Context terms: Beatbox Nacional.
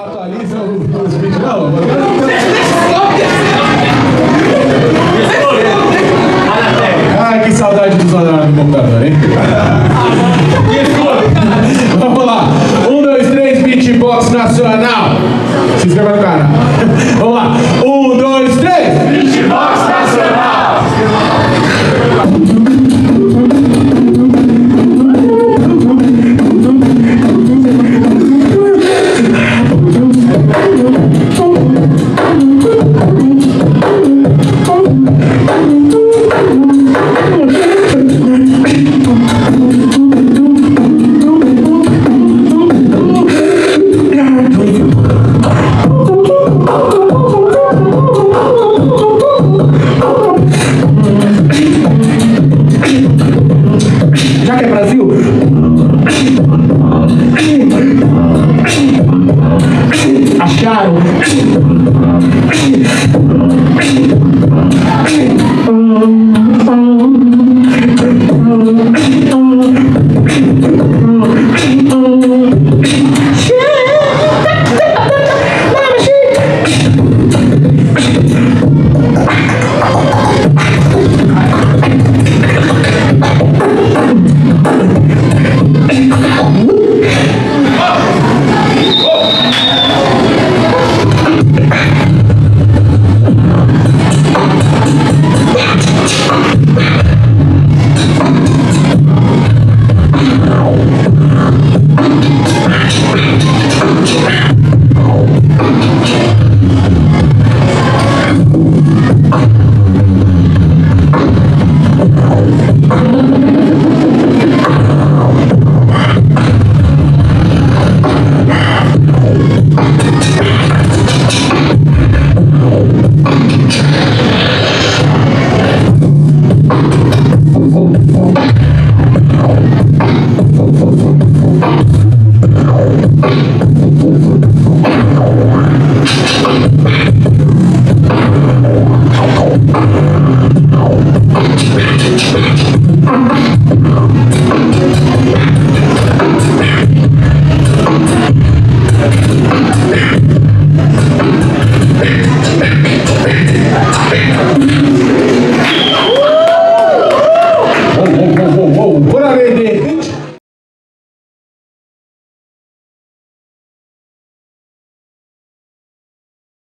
Actualiza los micrófonos. Ai, que saudade dos olhos no computador, hein? Vamos lá. 1, 2, 3, Beatbox Nacional. Se inscreva no canal.